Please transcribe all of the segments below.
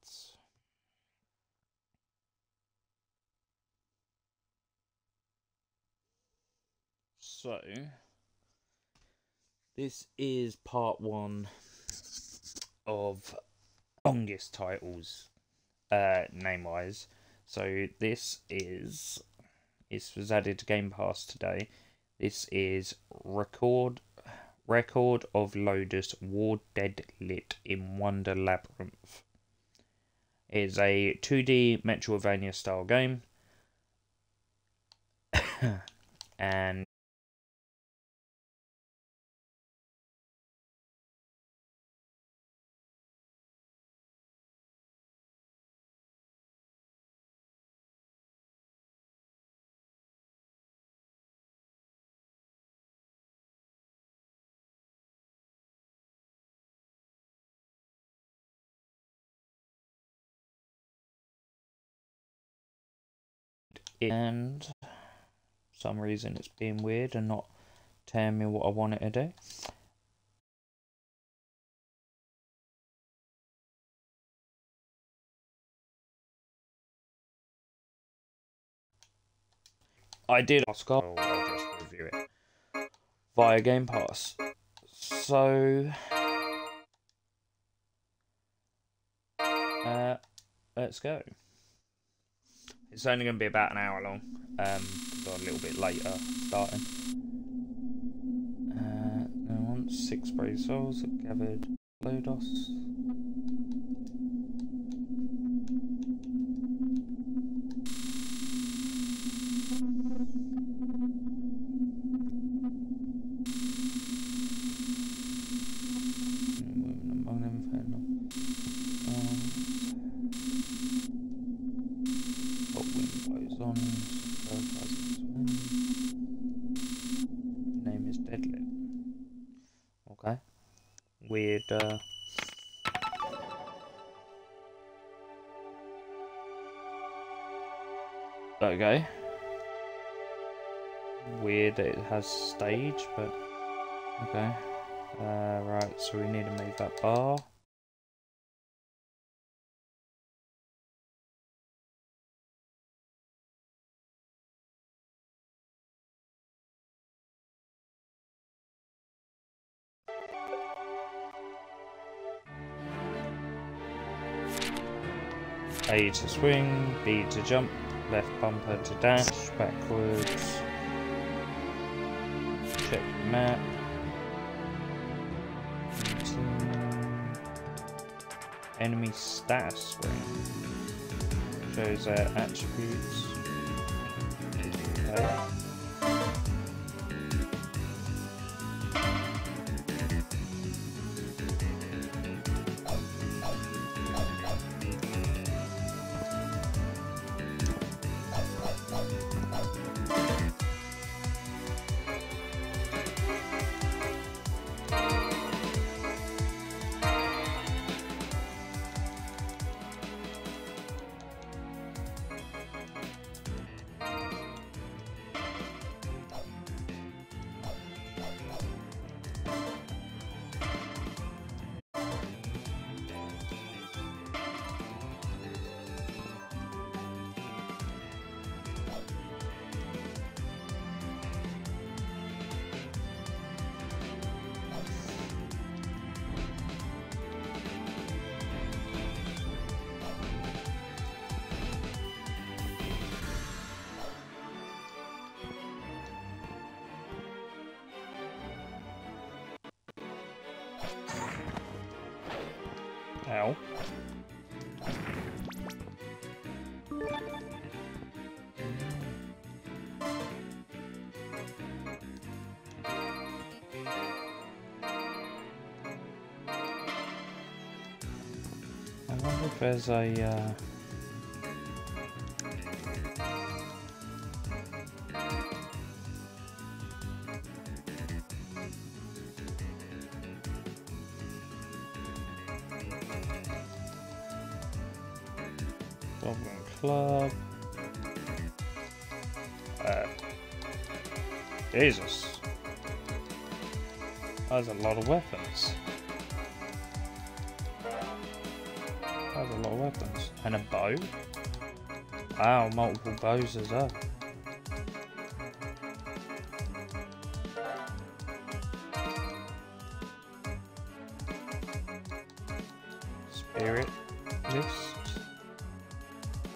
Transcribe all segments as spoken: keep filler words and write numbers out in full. else. So, this is part one of longest titles, uh, name-wise. So this is, this was added to Game Pass today. This is Record, Record of Lodoss War Deedlit in Wonder Labyrinth. It is a two D Metroidvania style game. And And for some reason it's being weird and not telling me what I want it to do. I did ask, I'll just review it via Game Pass. So uh, let's go. It's only going to be about an hour long, um, so a little bit later starting. Uh, now once six brave souls have gathered Lodoss. Weird, uh... okay. Weird that it has stage, but... okay. Uh, right, so we need to move that bar. A to swing, B to jump, left bumper to dash, backwards, check the map, enemy status screen, shows their attributes, okay. Ow. I wonder if there's a uh... club. Uh, Jesus. That's a lot of weapons. That was a lot of weapons. And a bow? Wow, multiple bows as well. Spirit list.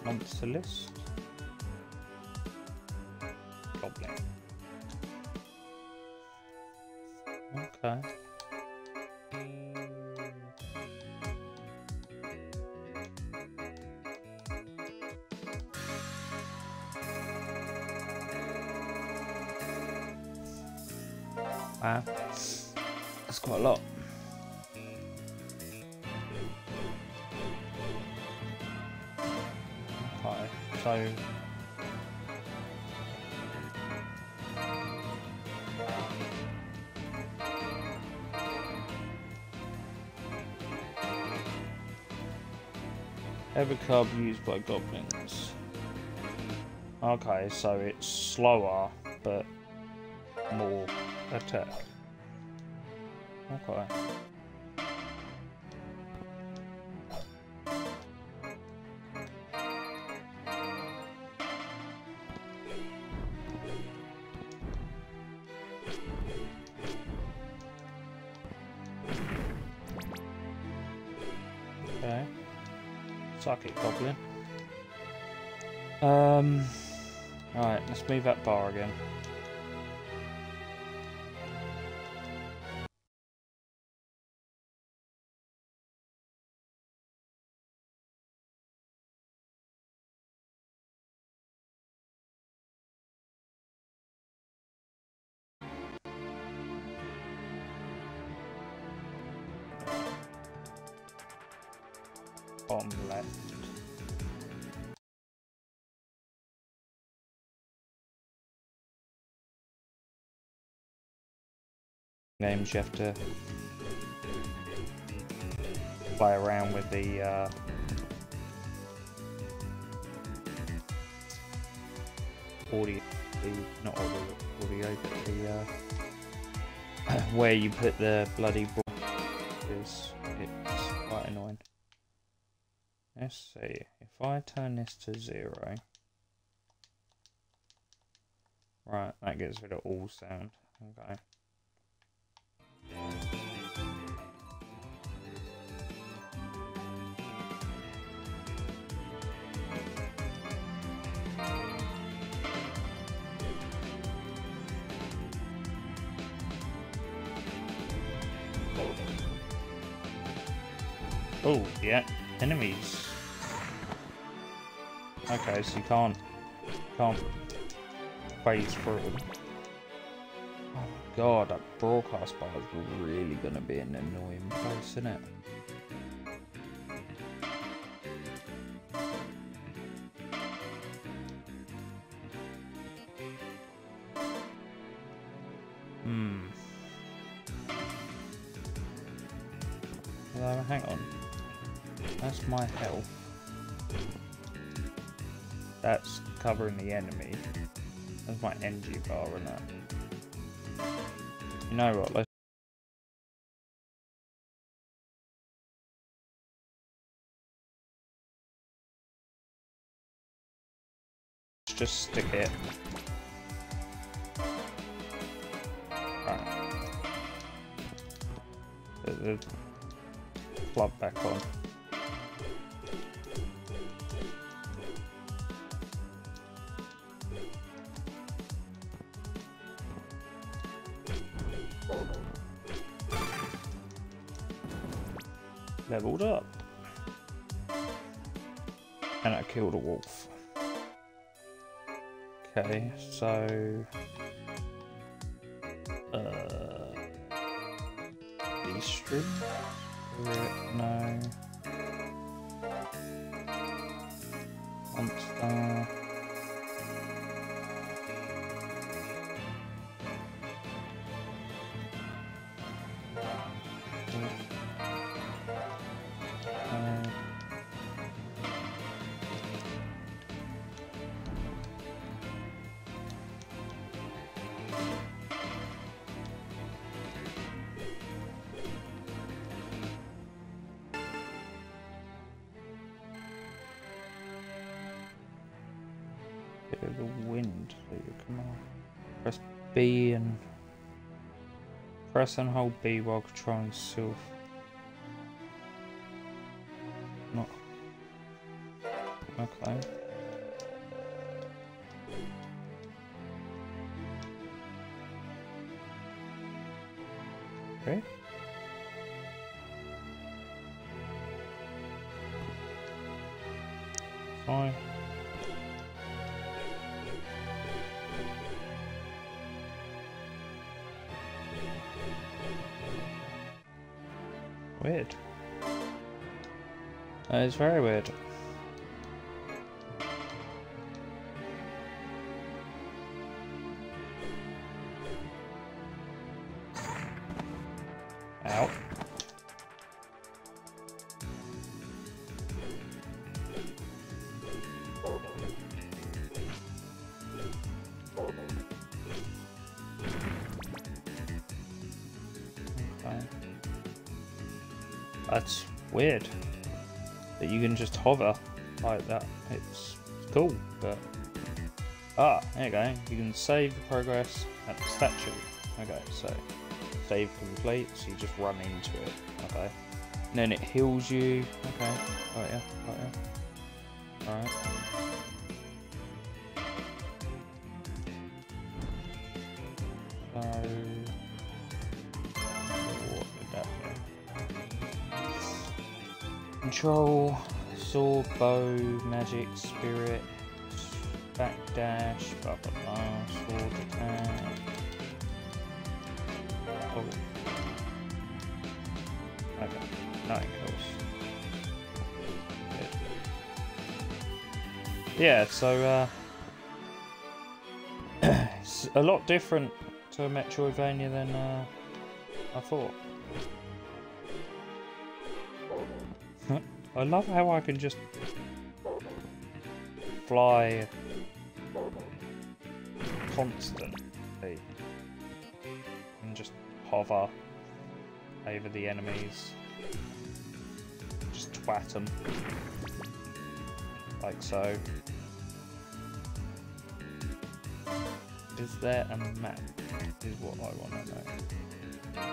Monster list. Goblin. Okay. Wow, that's quite a lot. Okay, so every card used by goblins. Okay, so it's slower but more attack. Okay. Okay. Suck it, goblin. Um. All right. Let's move that bar again. Bottom left. Names you have to play around with the uh, audio, the, not audio, audio, but the uh, where you put the bloody is it's quite annoying. Let's see, if I turn this to zero, right, that gets rid of all sound, okay. Oh, yeah, enemies. Okay, so you can't, can't phase through. Oh god, that broadcast bar is really going to be an annoying place, isn't it? Hmm. Well, hang on. That's my health. That's covering the enemy. That's my energy bar and that. You know what, let's... just stick it. Right. Put the club back on. Leveled up, and I killed a wolf. Okay, so uh, these strings, no, monster. to the wind, so you come on. Press B and press and hold B while controlling self. Not okay. Okay. Fine. Weird. That is very weird. Ow. That's weird that you can just hover like that. It's cool, but ah, there you go. You can save the progress at the statue. Okay, so save complete. So you just run into it. Okay, and then it heals you. Okay, right here, right here. All right. Control, sword, bow, magic, spirit, backdash, blah blah blah, sword attack. Oh. Okay, that goes. Yeah, so uh, it's a lot different to Metroidvania than uh, I thought. I love how I can just fly constantly and just hover over the enemies, just twat them, like so. Is there a map? Is what I want to know.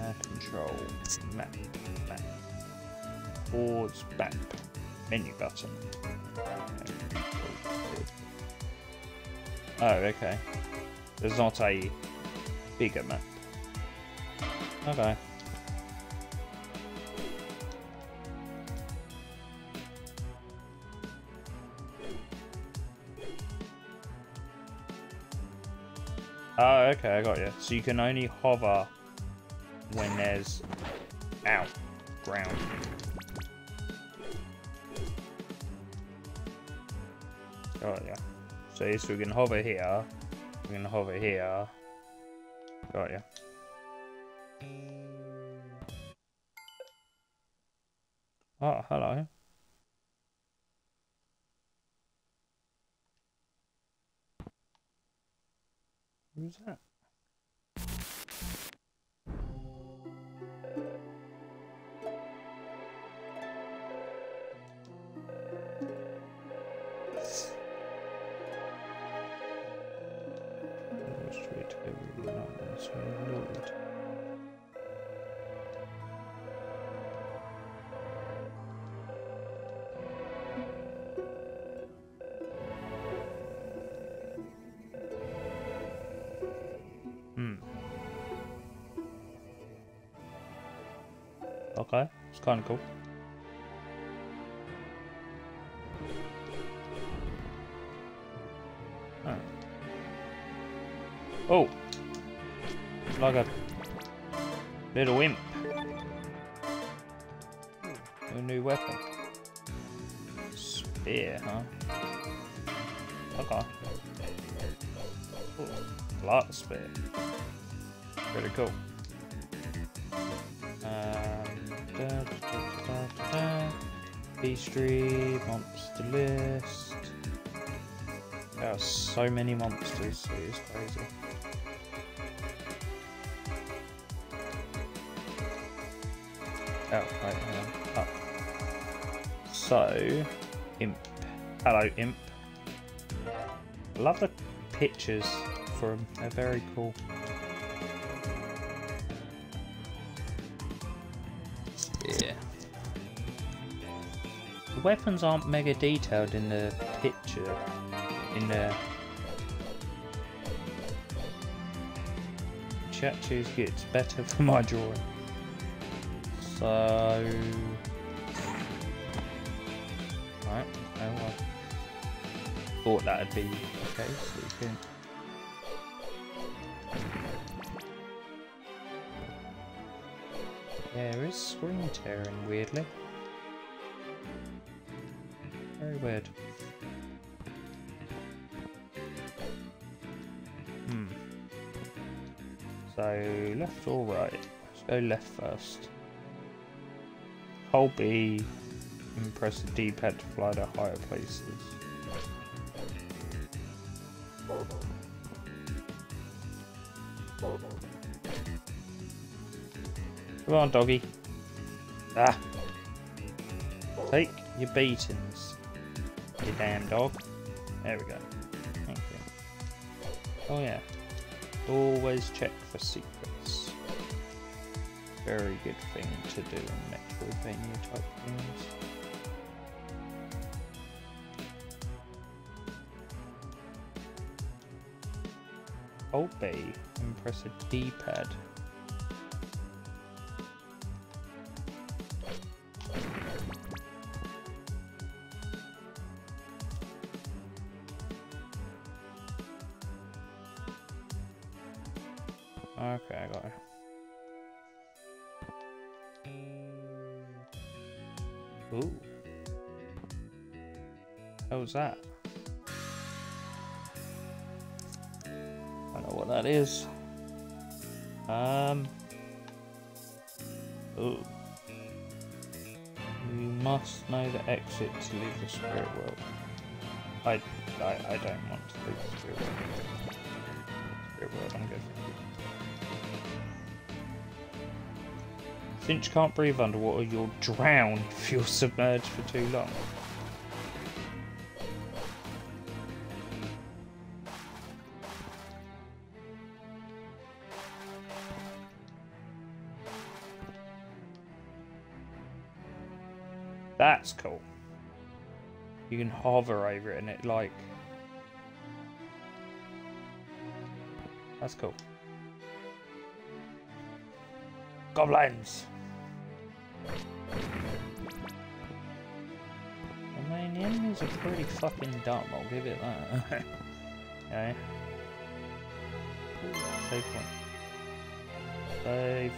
Uh, control, map, map. Towards back menu button. Oh, okay. There's not a bigger map. Okay. Oh, okay, I got you. So you can only hover when there's out ground. Oh yeah. So yes, we can hover here. We can hover here. Got ya. Oh, hello. Who's that? Okay, it's kind of cool. Oh. Oh! Like a little imp. A new weapon. Spear, huh? Okay. Ooh, light spear. Pretty cool. Da, da, da, da, da. Beastry, monster list. There are so many monsters, so it's crazy. Oh, right, hang on. Up. So, imp. Hello, imp. I love the pictures for them, they're very cool. Yeah. The weapons aren't mega detailed in the picture, in the statues gets better for my drawing. So right, oh well. Thought that'd be the case. It's good. Yeah, there is screen tearing weirdly. Very weird. Hmm. So left or right? Let's go left first. Hold B and press the D-pad to fly to higher places. Come on, doggy. Ah! Take your beatings, you damn dog. There we go. Thank you. Oh yeah. Always check for secrets. Very good thing to do in Metroidvania type things. Hold B and press a D-pad. Okay, I got it. Ooh. How was that? I don't know what that is. Um. Ooh. You must know the exit to leave the spirit world. I, I, I don't want to leave the spirit world. Spirit world, I'm good. Since you can't breathe underwater, you'll drown if you're submerged for too long. That's cool. You can hover over it and it like... That's cool. Goblins! I mean, the enemies are pretty fucking dumb, I'll give it that. Okay. Save point. Save.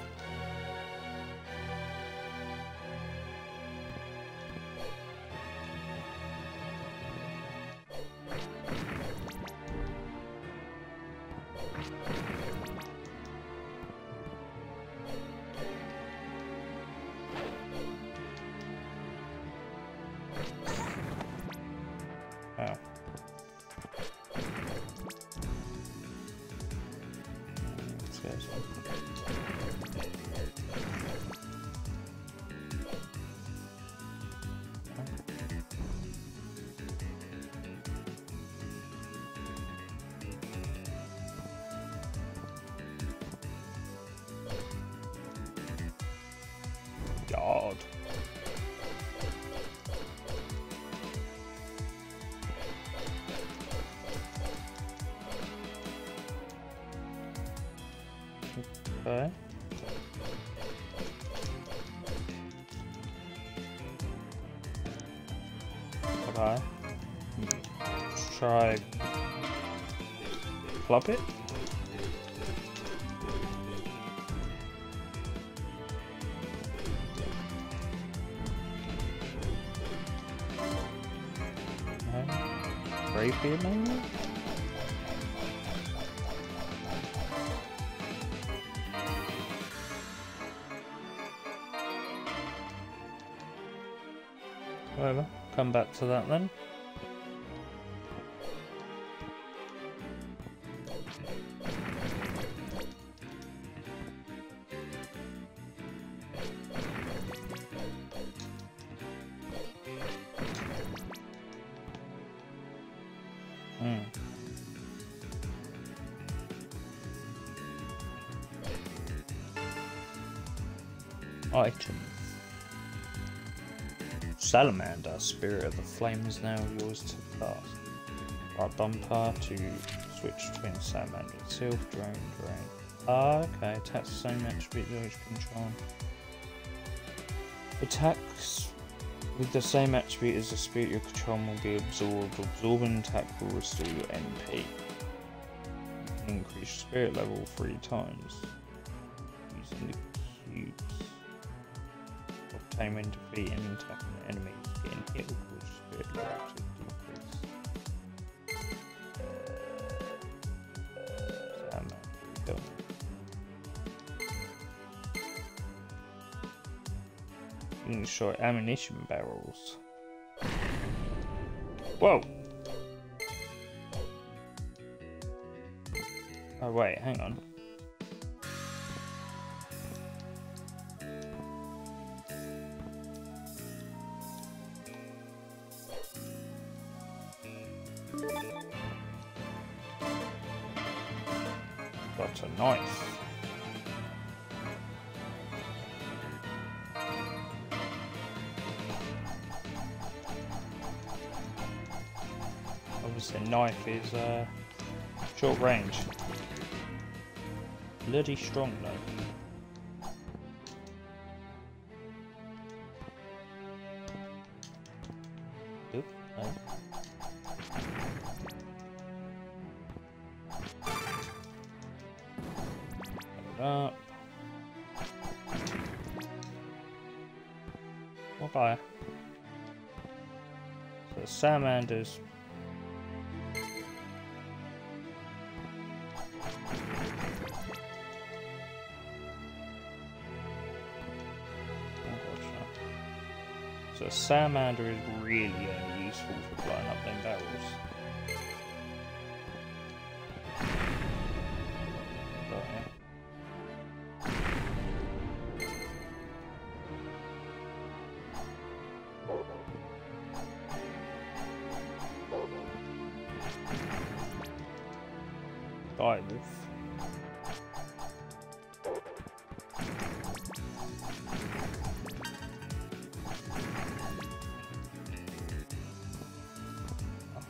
God. Okay. Okay. Let's try plop it. Maybe? Whatever, come back to that then. Mm. Items. Salamander, Spirit of the Flame is now yours to cast. Right bumper to switch between Salamander itself, Drain, Drain. Ah, okay, attacks the same attribute that it's controlling. Attacks with the same attribute as the spirit you're controlling will be absorbed. Absorbing attack will restore your M P. Increase spirit level three times. Using the cubes. Obtain when defeating and attacking the enemy. Getting hit will cause your spirit level to decrease. Short ammunition barrels. Whoa! Oh wait, hang on. Got a knife. The knife is uh, short range. Bloody strong though. Oop, no. Up. Okay. So Salamanders. So Salamander is really only useful for blowing up them barrels. Right.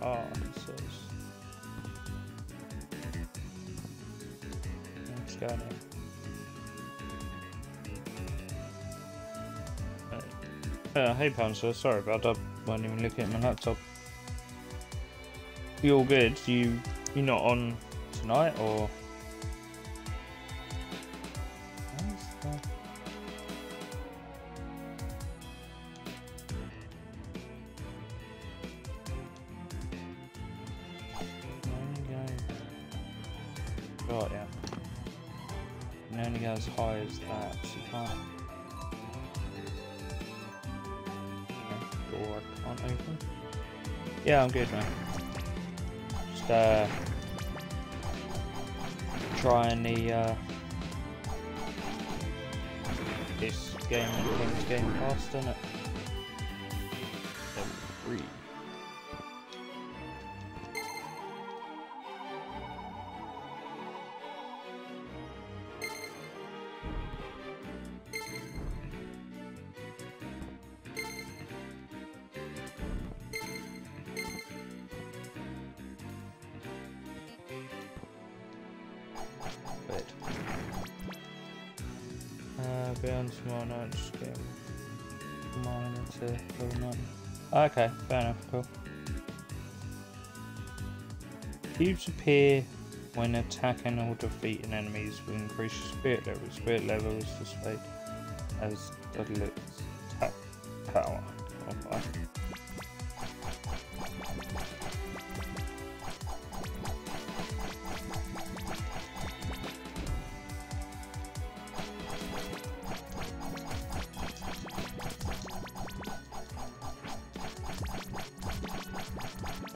Oh, so let's go now. Right. Uh, hey, Panzer, sorry about that. I wasn't even looking at my laptop. You're good. You you're not on tonight, or? Right, yeah. You can only go as high as that, so you can't. Yeah, door I can't open. Yeah, I'm good, man. Just uh, trying the uh, this game and this Game Pass, isn't it? Level three. Bed. Uh, be on tomorrow night, just get mine into level nine. Okay, fair enough, cool. Cubes appear when attacking or defeating enemies will increase your spirit level. Spirit level is displayed as the Deadlift's attack power. Okay.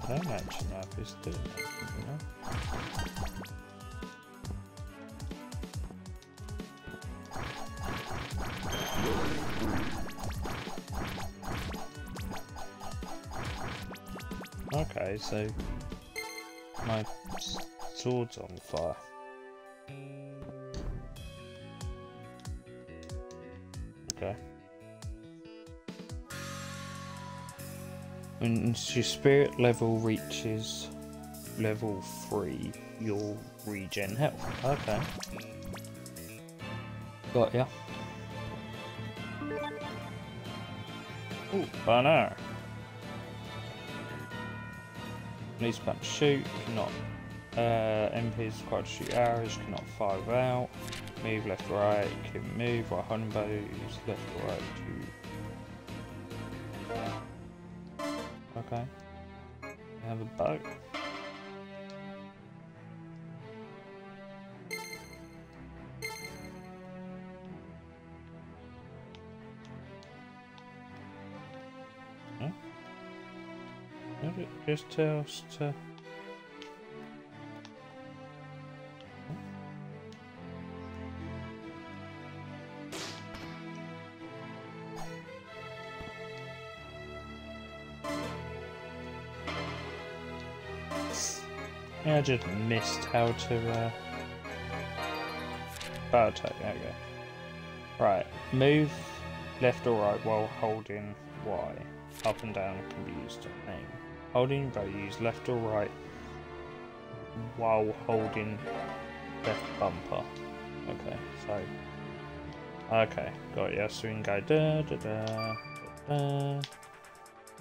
I don't actually know if it's doing that, you know? Okay, so my sword's on fire. Okay, When your spirit level reaches level three, you'll regen health. Okay. Got ya. Ooh, banner. These punch shoot, cannot. Uh, M Ps required to shoot arrows, cannot fire out. Move left, right, can move. Right humbo, use left, right to. Okay. I have a bow. Just tell us to. Yeah, I just missed how to. Uh... Bow attack. There we go. Right, move left or right while holding Y. Up and down can be used to aim. Holding bow, use left or right while holding left bumper. Okay, so. Okay, got ya. Swing guy, da da da da da.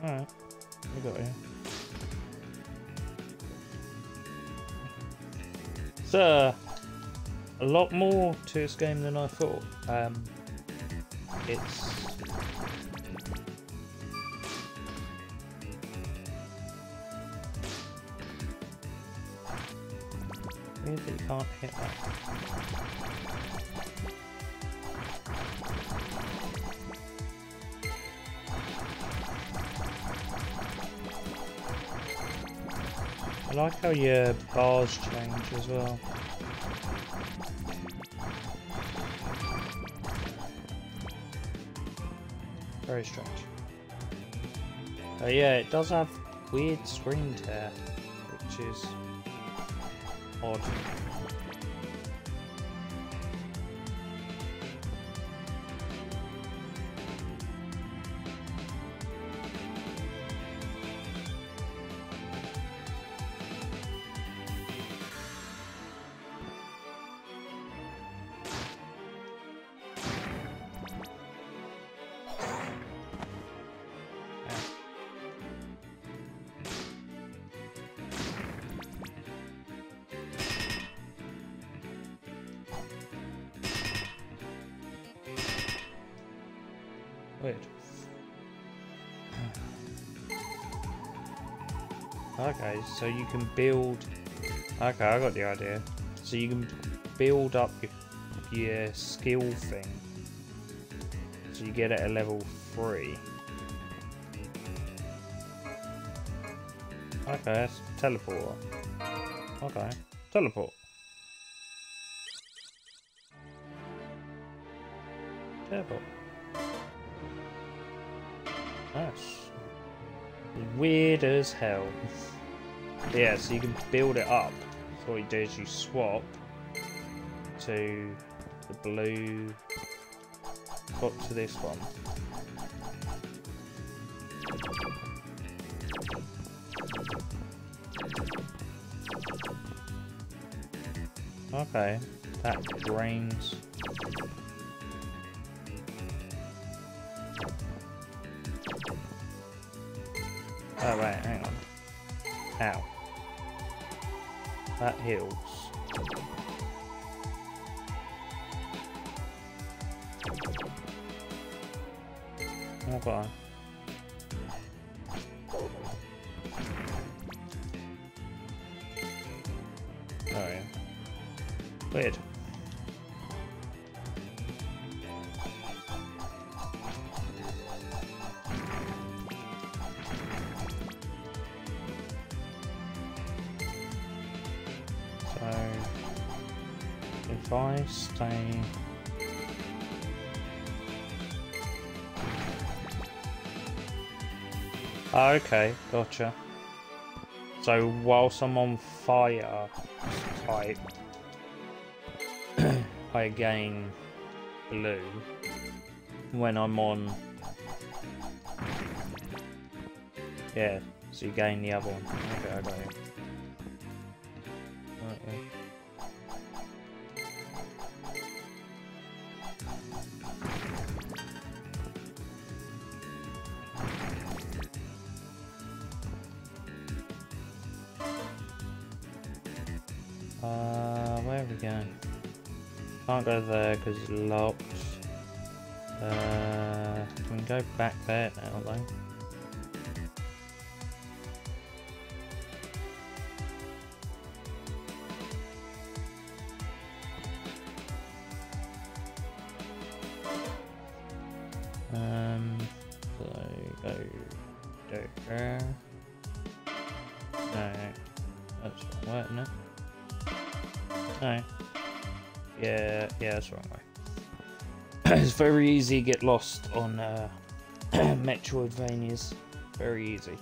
Alright, we got ya. So, a lot more to this game than I thought. Um, it's. That you can't hit that. I like how your bars change as well. Very strange. But yeah, it does have weird screen tear, which is odd. Weird. Okay, so you can build. Okay, I got the idea. So you can build up your, your skill thing. So you get it at level three. Okay, that's teleport. Okay, teleport. Teleport. Nice. Weird as hell. Yeah, so you can build it up. So what you do is you swap to the blue, swap to this one. Okay, that drains. Oh wait, hang on. Ow. That heals. Okay. Oh yeah. Weird. If I stay, okay, gotcha. So whilst I'm on fire type, I gain blue. When I'm on Yeah, so you gain the other one. Okay, I got it. Okay. Uh, where are we going? Can't go there because it's locked. Uh, we can go back there now though. Very easy get lost on uh, Metroidvanias. Very easy.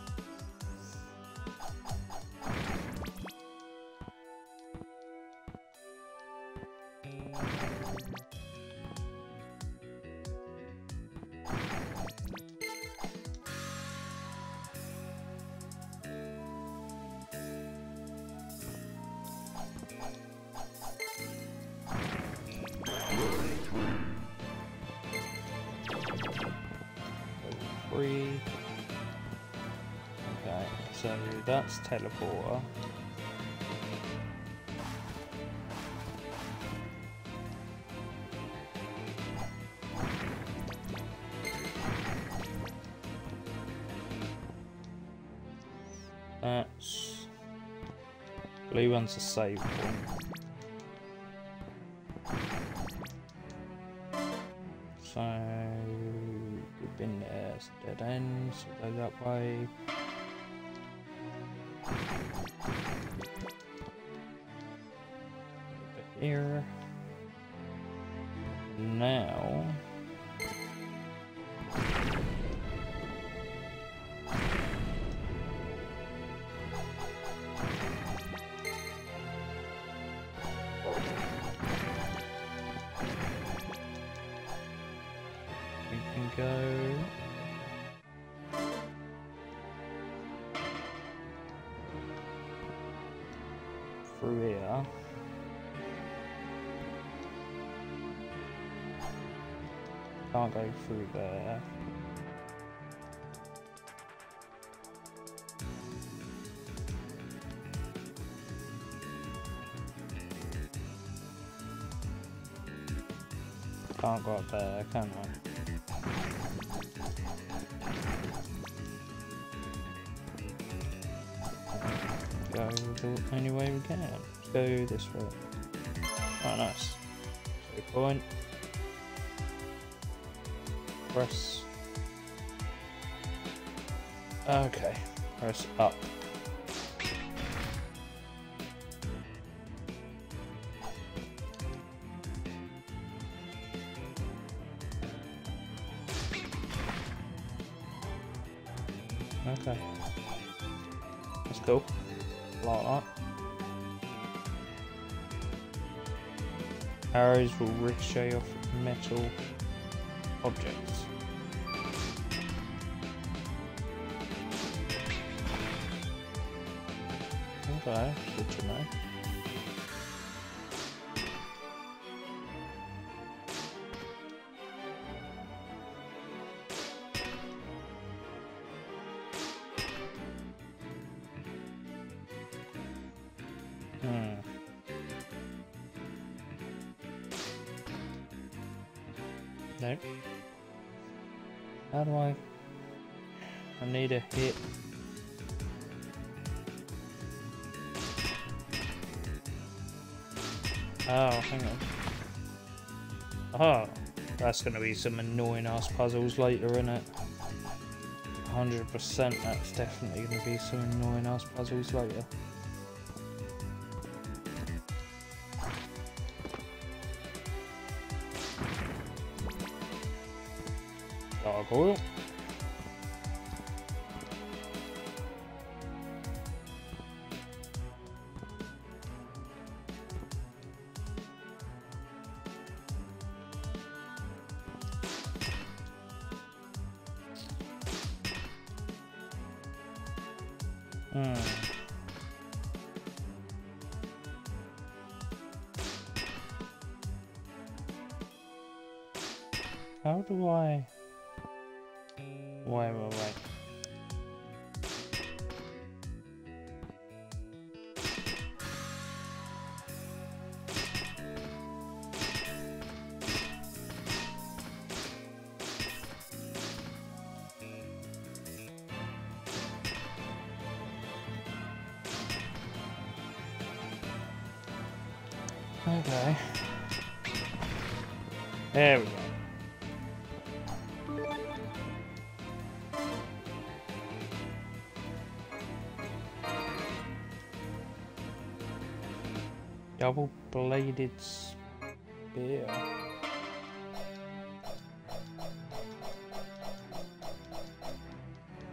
That's teleporter. That's blue one's a save point. So we've been there, it's dead end, so go that way. Here now, we can go. Can't go through there. Can't go up there, can I? Go the only way we can. Let's go this way. Oh, nice. Two point. Press. Okay, press up. Okay, that's cool. Like that. Arrows will ricochet off metal objects. Okay, good to know. Hmm. Nope. How do I? I need a hit. Oh, hang on. Oh, that's going to be some annoying ass puzzles later, isn't it? one hundred percent that's definitely going to be some annoying ass puzzles later. Dark oil. Hmm. How do I... Wait, wait, wait. Okay. There we go. Double-bladed spear.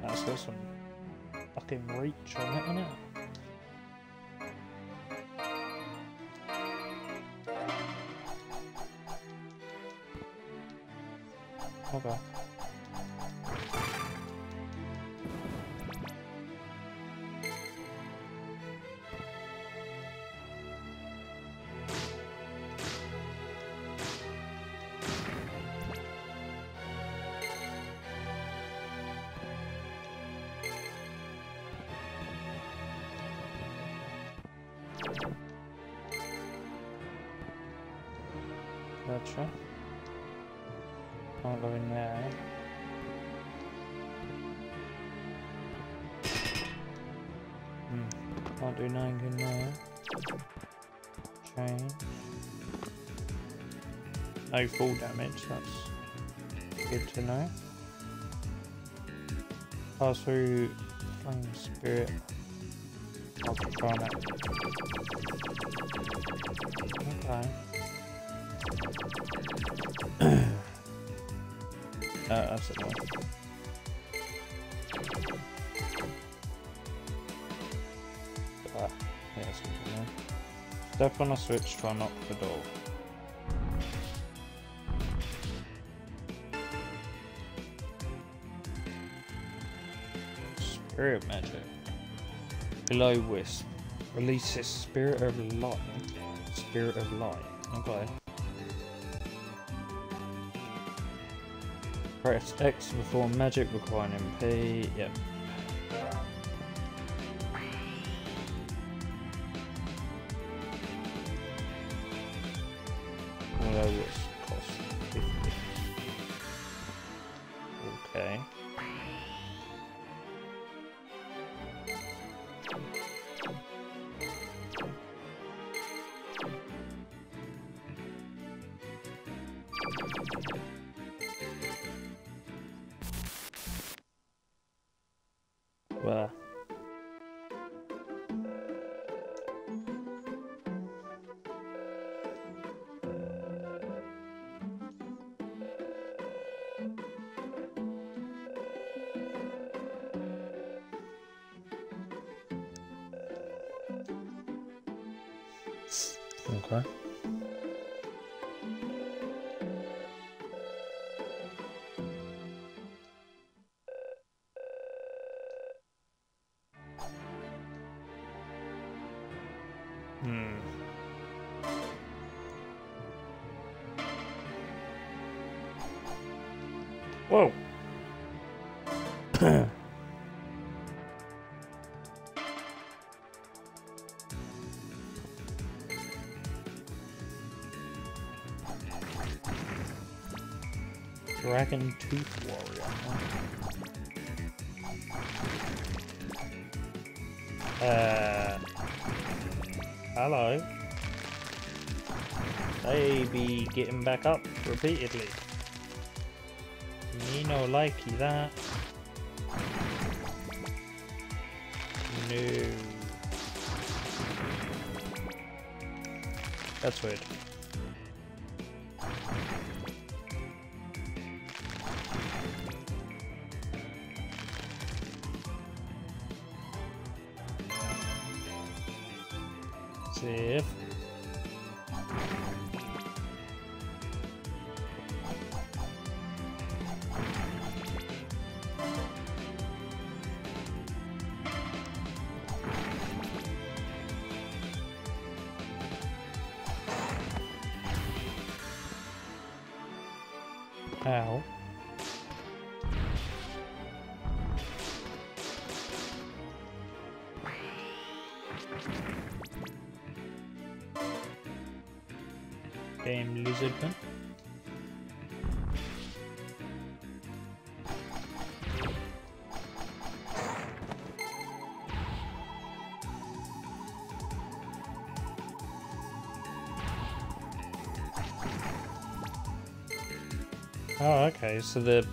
That's got some fucking reach on it, isn't it? Okay. Gotcha. Can't go in there. Hmm. Can't do nothing in there. Change. No fall damage, that's good to know. Pass through Flame Spirit. I'll try that. Okay. uh, that's it. Ah, yeah, that's it. Step on a switch to unlock the door. Spirit magic. Below wisp. Releases spirit of light. Spirit of light. Okay. Press X before magic requiring M P, yep. Although it's cost fifty. Okay. Where? Okay. Hmm. Whoa. Dragon Tooth Warrior. Uh Hello. They be getting back up repeatedly. Me no likey that. No. That's weird. If Ow. Damn lizard man. Oh, okay, so the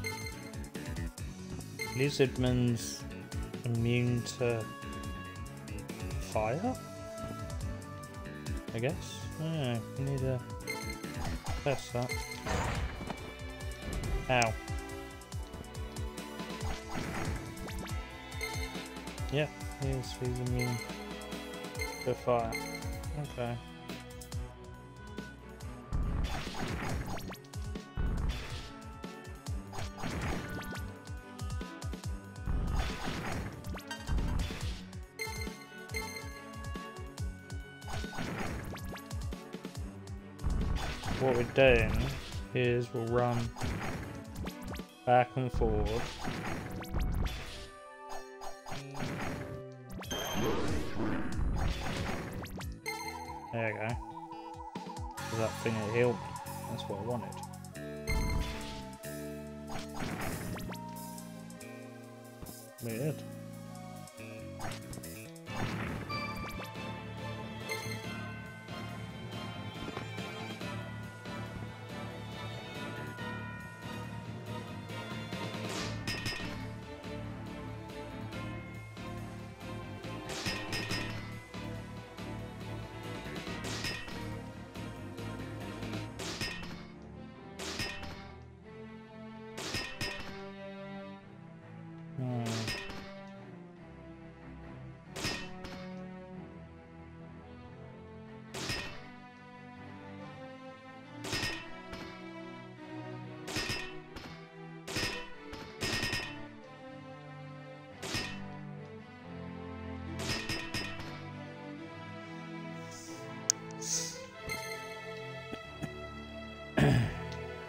lizardman's immune to fire? I guess? Yeah, we need to test that. Ow. Yeah, he's, he's immune to fire. Okay. What we're doing is we'll run back and forward. There we go. So that thing will heal me. That's what I wanted. Weird.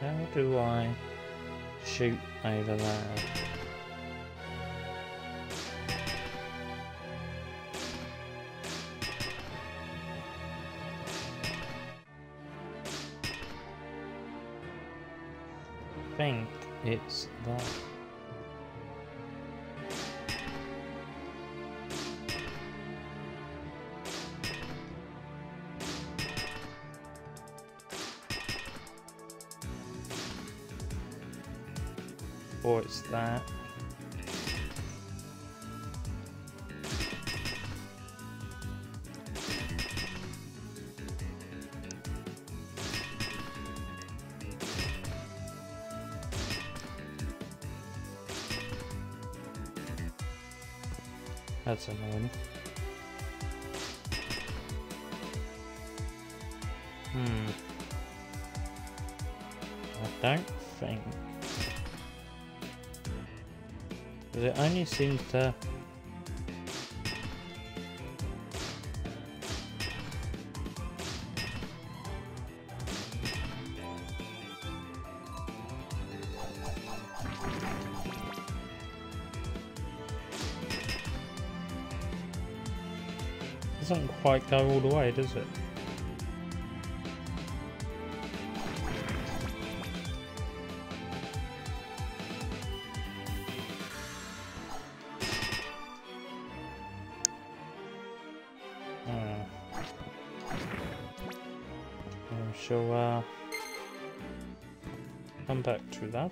How do I shoot over there? I think it's that. Or it's that. That's annoying. Hmm. I don't think. Because it only seems to... It doesn't quite go all the way, does it? Shall uh, come back to that.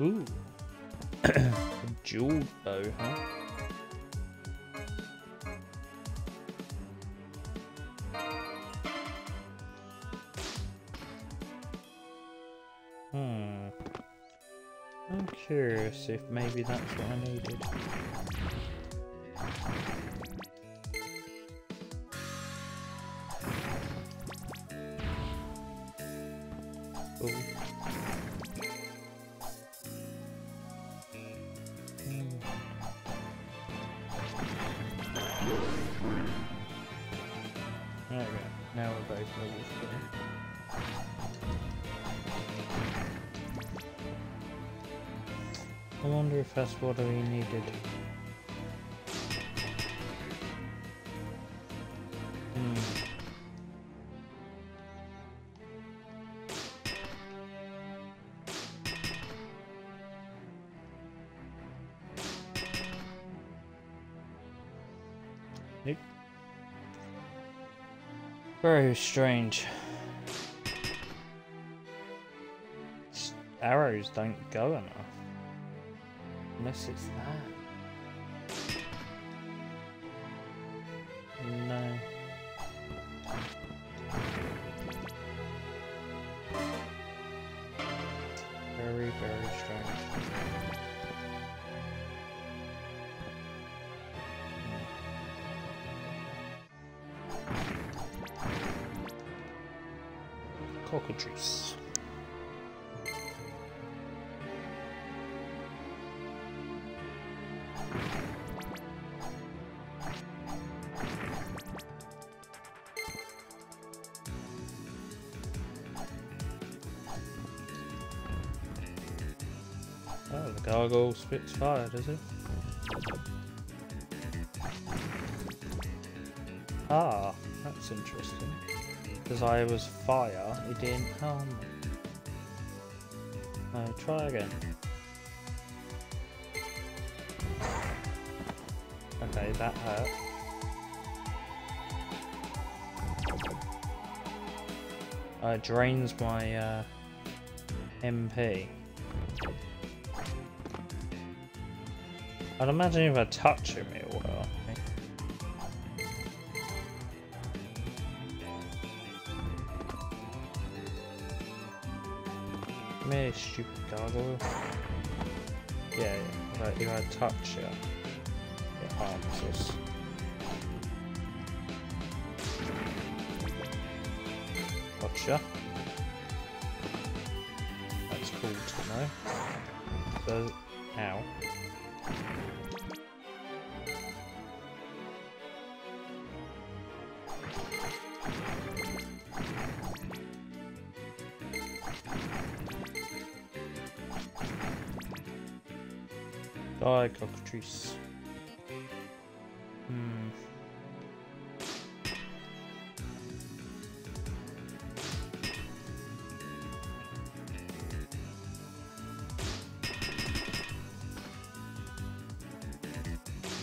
Ooh. A jeweled bow, huh? Hmm. I'm curious if maybe that's what I needed. That's what we needed. Hmm. Nope. Very strange. Just arrows don't go enough. Unless it's that. No. Very, very strange. Cockatrice. Gargoyle spits fire, does it? Ah, that's interesting. Because I was fire, it didn't harm me. No, try again. Okay, that hurt. Uh, it drains my uh, M P. I'd imagine if I touch him it will. Come here, stupid gargoyle. Yeah, like if I touch it, it harms us. Gotcha. That's cool to know. So, ow. Die, cockatrice. Hmm.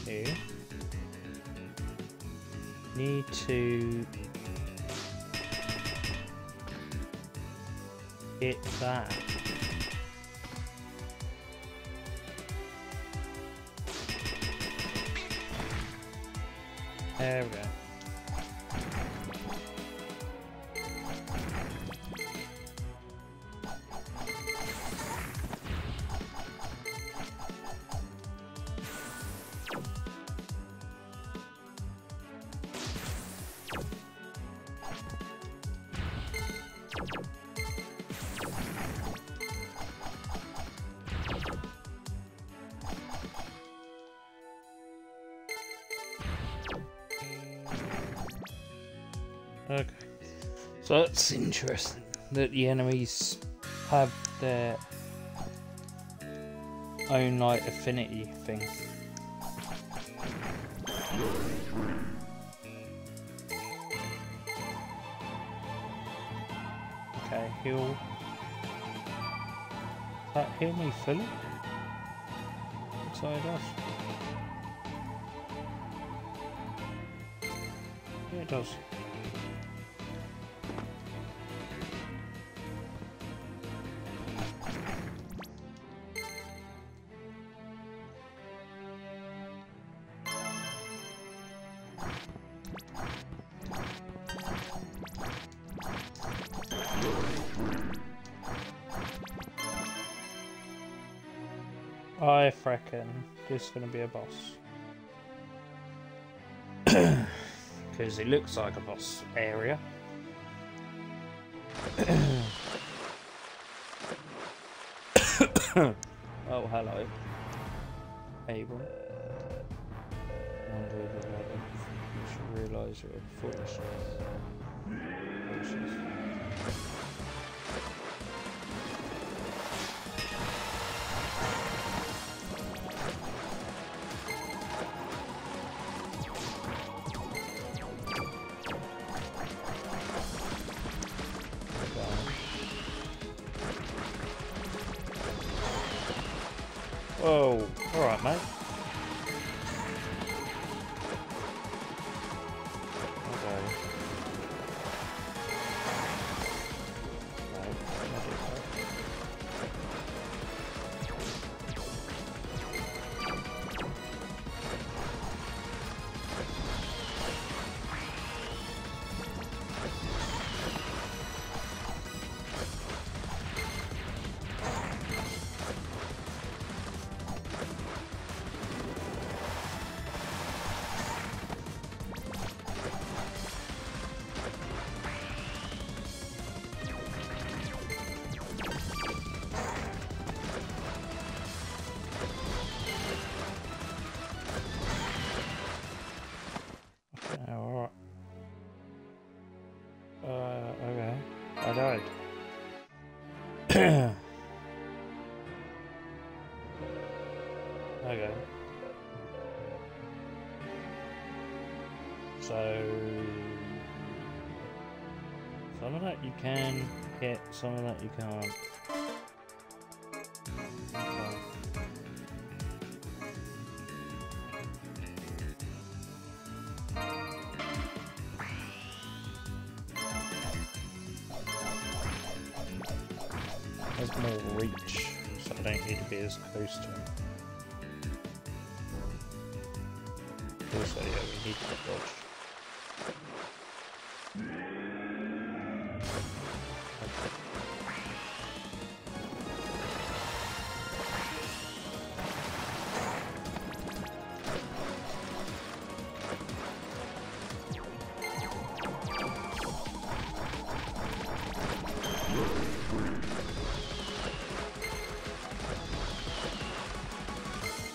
Okay. Need to get that. There we go. Okay, so that's interesting that the enemies have their own like affinity thing. Okay, heal. Does that heal me fully? That's all it does. Yeah, it does. I freaking, this is gonna be a boss. Because it looks like a boss area. Oh, hello. Abram. You should realise you're foolish. Whoa, alright mate. Okay. So, some of that you can hit, some of that you can't. There's more reach, so I don't need to be as close to him. Also, yeah, we need to dodge.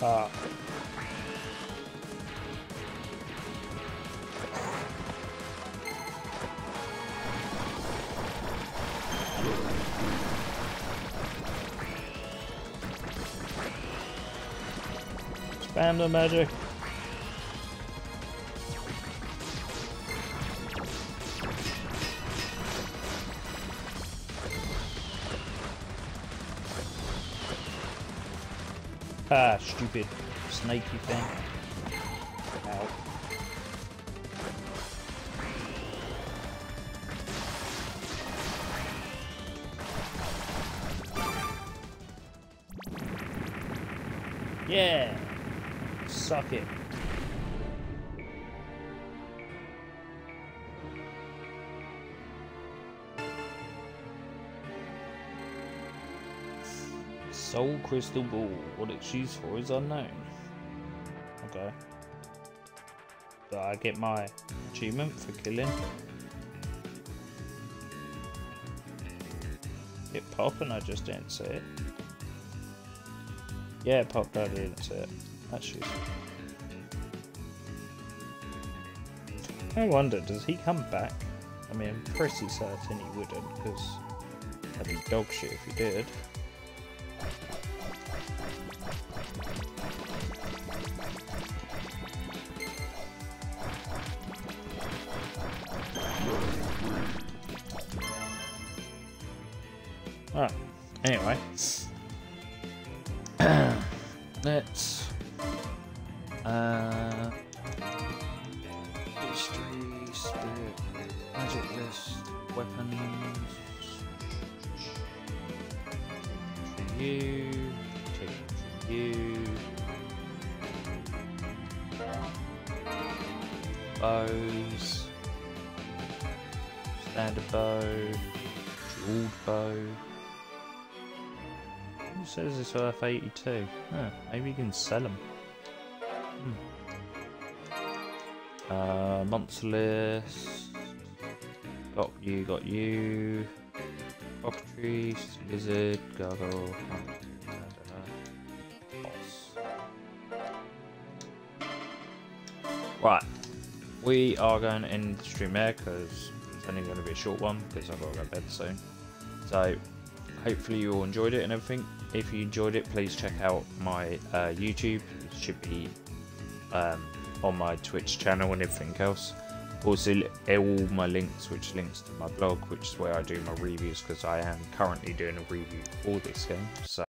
Ah. Spam the magic. Ah, stupid snakey thing. Ow. Yeah. Suck it. Soul Crystal Ball. What it's used for is unknown. Okay. So I get my achievement for killing. It popped and I just didn't see it. Yeah, it popped, I didn't see it. Actually. I wonder, does he come back? I mean, I'm pretty certain he wouldn't, because that'd be dog shit if he did. Ah, anyway. Let's... Uh, history, spirit, magic list, weapons. For you, for you, bows, standard bow, jeweled bow. It says it's worth eighty-two. Huh, maybe you can sell them. Hmm. Uh, monster list. Got you, got you. Cockatrice, lizard, gargoyle. Right, we are going to end the stream there because it's only going to be a short one because I've got to go to bed soon. So hopefully you all enjoyed it and everything. If you enjoyed it, please check out my uh, YouTube. It should be um, on my Twitch channel and everything else. Also all my links, which links to my blog, which is where I do my reviews because I am currently doing a review for this game. So